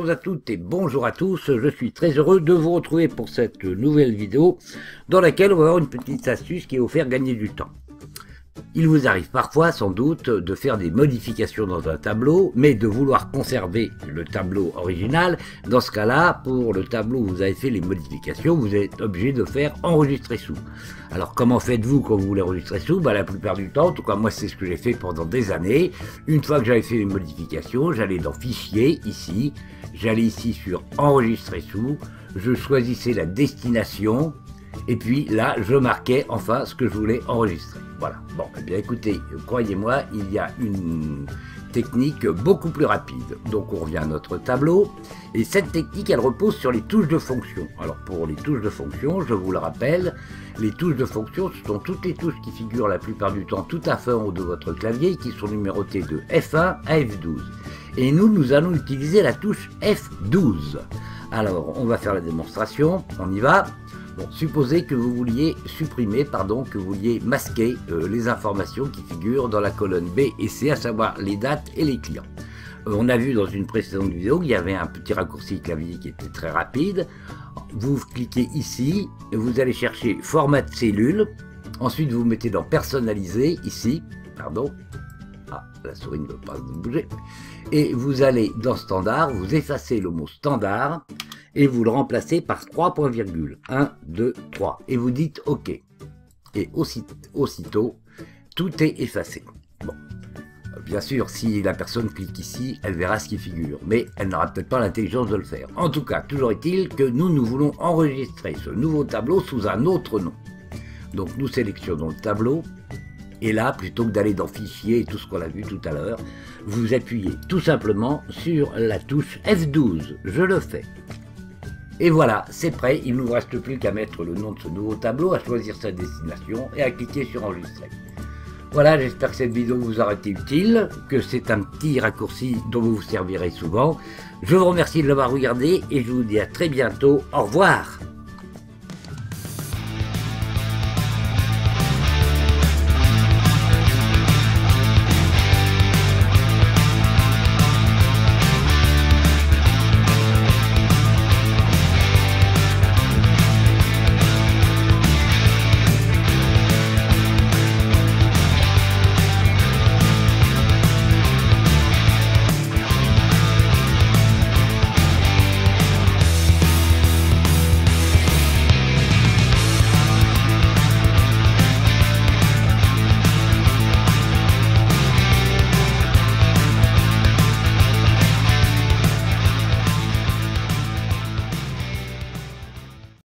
Bonjour à toutes et bonjour à tous, je suis très heureux de vous retrouver pour cette nouvelle vidéo dans laquelle on va avoir une petite astuce qui va vous faire gagner du temps. Il vous arrive parfois sans doute de faire des modifications dans un tableau, mais de vouloir conserver le tableau original. Dans ce cas-là, pour le tableau où vous avez fait les modifications, vous êtes obligé de faire enregistrer sous. Alors comment faites-vous quand vous voulez enregistrer sous? La plupart du temps, en tout cas moi c'est ce que j'ai fait pendant des années. Une fois que j'avais fait les modifications, j'allais dans Fichier, ici, j'allais ici sur Enregistrer sous, je choisissais la destination, et puis là je marquais enfin ce que je voulais enregistrer. Voilà, bon, eh bien écoutez, croyez-moi, il y a une technique beaucoup plus rapide. Donc on revient à notre tableau, et cette technique, elle repose sur les touches de fonction. Alors pour les touches de fonction, je vous le rappelle, les touches de fonction, ce sont toutes les touches qui figurent la plupart du temps tout à fait en haut de votre clavier, qui sont numérotées de F1 à F12. Et nous allons utiliser la touche F12. Alors, on va faire la démonstration, on y va. Bon, supposez que vous vouliez masquer les informations qui figurent dans la colonne B et C, à savoir les dates et les clients. On a vu dans une précédente vidéo qu'il y avait un petit raccourci clavier qui était très rapide. Vous cliquez ici, et vous allez chercher format de cellule, ensuite vous mettez dans personnaliser, ici, pardon, ah, la souris ne veut pas bouger, et vous allez dans standard, vous effacez le mot standard, et vous le remplacez par 3 points virgule, 1, 2, 3, et vous dites OK. Et aussitôt, tout est effacé. Bon, bien sûr, si la personne clique ici, elle verra ce qui figure, mais elle n'aura peut-être pas l'intelligence de le faire. En tout cas, toujours est-il que nous voulons enregistrer ce nouveau tableau sous un autre nom. Donc nous sélectionnons le tableau, et là, plutôt que d'aller dans Fichier et tout ce qu'on a vu tout à l'heure, vous appuyez tout simplement sur la touche F12. Je le fais. Et voilà, c'est prêt, il ne nous reste plus qu'à mettre le nom de ce nouveau tableau, à choisir sa destination et à cliquer sur Enregistrer. Voilà, j'espère que cette vidéo vous aura été utile, que c'est un petit raccourci dont vous vous servirez souvent. Je vous remercie de l'avoir regardé et je vous dis à très bientôt, au revoir.